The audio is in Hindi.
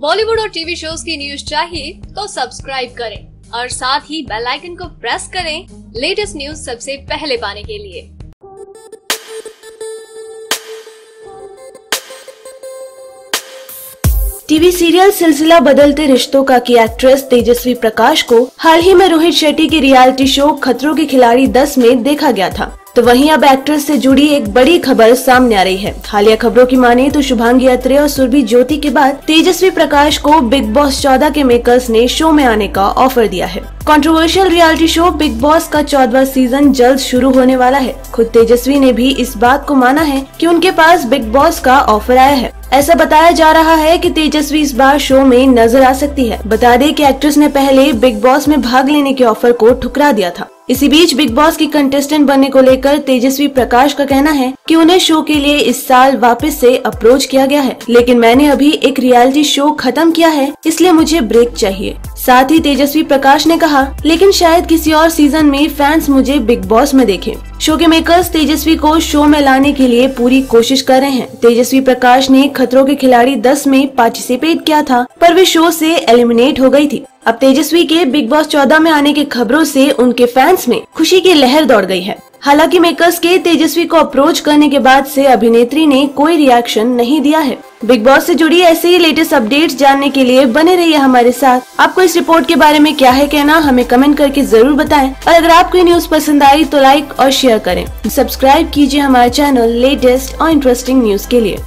बॉलीवुड और टीवी शोज की न्यूज चाहिए तो सब्सक्राइब करें और साथ ही बेल आइकन को प्रेस करें लेटेस्ट न्यूज सबसे पहले पाने के लिए। टीवी सीरियल सिलसिला बदलते रिश्तों का की एक्ट्रेस तेजस्वी प्रकाश को हाल ही में रोहित शेट्टी के रियलिटी शो खतरों के खिलाड़ी 10 में देखा गया था, तो वहीं अब एक्ट्रेस से जुड़ी एक बड़ी खबर सामने आ रही है। हालिया खबरों की माने तो शुभांगी आत्रे और सुरभि ज्योति के बाद तेजस्वी प्रकाश को बिग बॉस 14 के मेकर्स ने शो में आने का ऑफर दिया है। Controversial reality show big boss का 14वां सीजन जल्द शुरू होने वाला है। खुद तेजस्वी ने भी इस बात को माना है कि उनके पास बिग बॉस का ऑफर आया है। ऐसा बताया जा रहा है कि तेजस्वी इस बार शो में नजर आ सकती है। बता दें कि एक्ट्रेस ने पहले बिग बॉस में भाग लेने के ऑफर को ठुकरा दिया था। इसी बीच बिग बॉस की कंटेस्टेंट बनने को लेकर तेजस्वी प्रकाश का कहना है कि उन्हें शो के लिए इस साल वापस से अप्रोच किया गया है, लेकिन मैंने अभी एक रियलिटी शो खत्म किया है, इसलिए मुझे ब्रेक चाहिए। साथ ही तेजस्वी प्रकाश ने कहा, लेकिन शायद किसी और सीजन में फैंस मुझे बिग बॉस में देखें। शो के मेकर्स तेजस्वी को शो में लाने के लिए पूरी कोशिश कर रहे हैं। तेजस्वी प्रकाश ने खतरों के खिलाड़ी 10 में पार्टिसिपेट किया था, पर वे शो से एलिमिनेट हो गई थी। अब तेजस्वी के बिग बॉस 14 में आने की खबरों से उनके फैंस में खुशी की लहर दौड़ गई है। हालांकि मेकर्स के तेजस्वी को अप्रोच करने के बाद से अभिनेत्री ने कोई रिएक्शन नहीं दिया है। बिग बॉस से जुड़ी ऐसे ही लेटेस्ट अपडेट्स जानने के लिए बने रहिए हमारे साथ। आपको इस रिपोर्ट के बारे में क्या है कहना, हमें कमेंट करके जरूर बताएं। और अगर आपको न्यूज पसंद आई तो लाइक और शेयर करें। सब्सक्राइब कीजिए हमारा चैनल लेटेस्ट और इंटरेस्टिंग न्यूज के लिए।